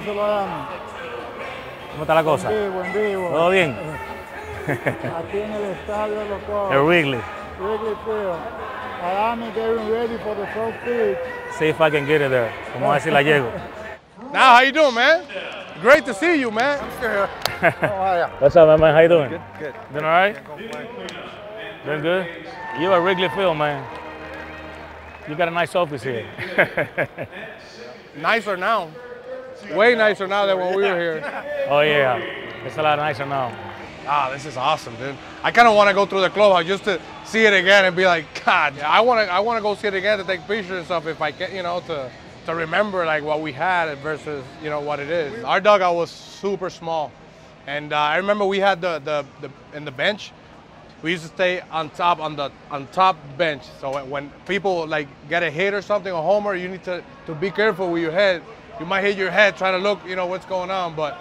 puso la dama. ¿Cómo está la cosa? En vivo. ¿Todo bien? Aquí en el estadio de los Cubs. El Wrigley. Wrigley Field. Aramis getting ready for the first pitch. See if I can get it there. Vamos a ver si la llego. Now, how you doing, man? Great to see you, man. What's up, man? How you doing? Good, good. Doing all right? Doing good? You're at Wrigley Field, man. You got a nice office here. Nicer now. Way nicer now than when we were here. Oh, yeah. It's a lot nicer now. Ah, this is awesome, dude. I kind of want to go through the clubhouse just to see it again and be like, God, I want to go see it again to take pictures and stuff if I can, you know, to remember like what we had versus, you know, what it is. Our dugout was super small. And I remember we had the bench. We used to stay on top on top bench. So when people like get a hit or something, a homer, you need to be careful with your head. You might hit your head trying to look, you know, what's going on. But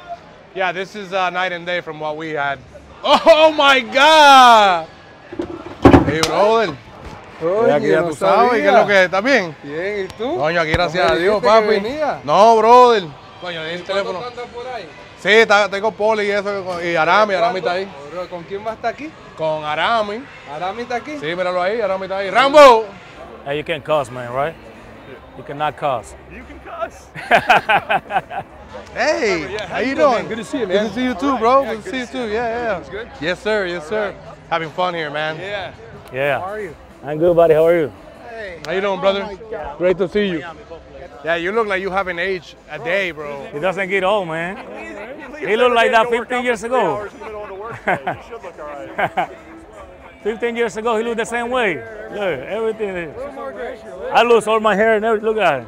yeah, this is night and day from what we had. Oh my God! Hey, brother. Oye, aquí ya tú sabes, ¿qué es lo que está bien? Bien, ¿y tú? Coño, aquí gracias a Dios, papi. No, brother. Coño, el teléfono. Sí, tengo Poli y eso, y Aramis está ahí. ¿Con quién va a estar aquí? Con Aramis. ¿Aramis está aquí? Sí, míralo ahí, Aramis está ahí. ¡Rambo! Hey, you can't cuss, man, right? You cannot cuss. You can cuss. Hey, how you doing? Good to see you, man. Good to see you too, bro. Good to see you too, yeah, yeah. Good? Yes, sir, yes, sir. Having fun here, man. Yeah. Yeah. How are you? I'm good, buddy. How are you? Hey. How you doing, brother? Great to see you. Yeah, you look like you haven't aged a day, bro. He doesn't get old, man. He looked like that 15 years ago. 15 years ago, he looked the same way. Look, everything is. I lose all my hair and everything. Look at it.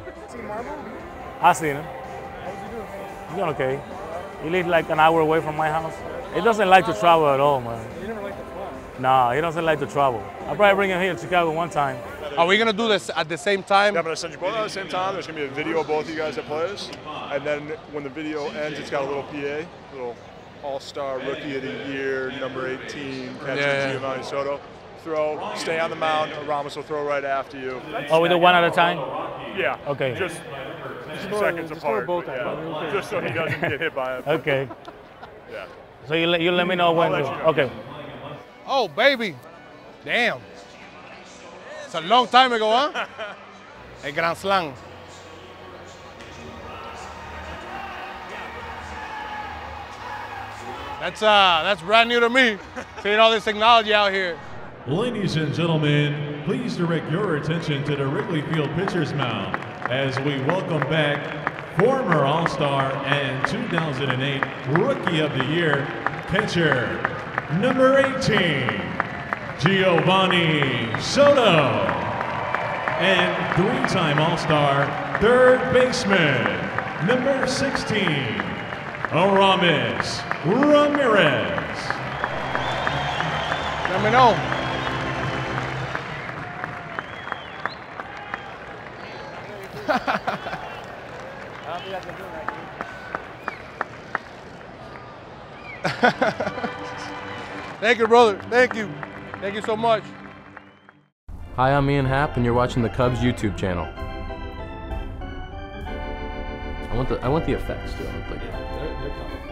I seen him. He's doing okay. He lives like an hour away from my house. He doesn't like to travel at all, man. You never like to travel? Nah, he doesn't like to travel. I'll probably bring him here to Chicago one time. Are we gonna do this at the same time? Yeah, I'm gonna send you both at the same time. There's gonna be a video of both of you guys that play us, and then when the video ends, it's got a little PA, a little All-Star Rookie of the Year, number 18, catcher Geovany Soto. Throw, stay on the mound. Aramis will throw right after you. Oh, we do one at a time. Yeah. Okay. Just seconds apart. Yeah. Just so he doesn't get hit by it. Okay. Yeah. So you let me know when. You know. Okay. Oh baby, damn. It's a long time ago, huh? A grand slam. That's brand new to me. Seeing all this technology out here. Ladies and gentlemen, please direct your attention to the Wrigley Field pitcher's mound as we welcome back former All-Star and 2008 Rookie of the Year catcher, number 18. Geovany Soto, and three-time All-Star third baseman, number 16, Aramis Ramírez. Let me know. I don't think I can do it right. Thank you, brother. Thank you. Thank you so much. Hi, I'm Ian Happ, and you're watching the Cubs YouTube channel. I want the effects, too. They're coming.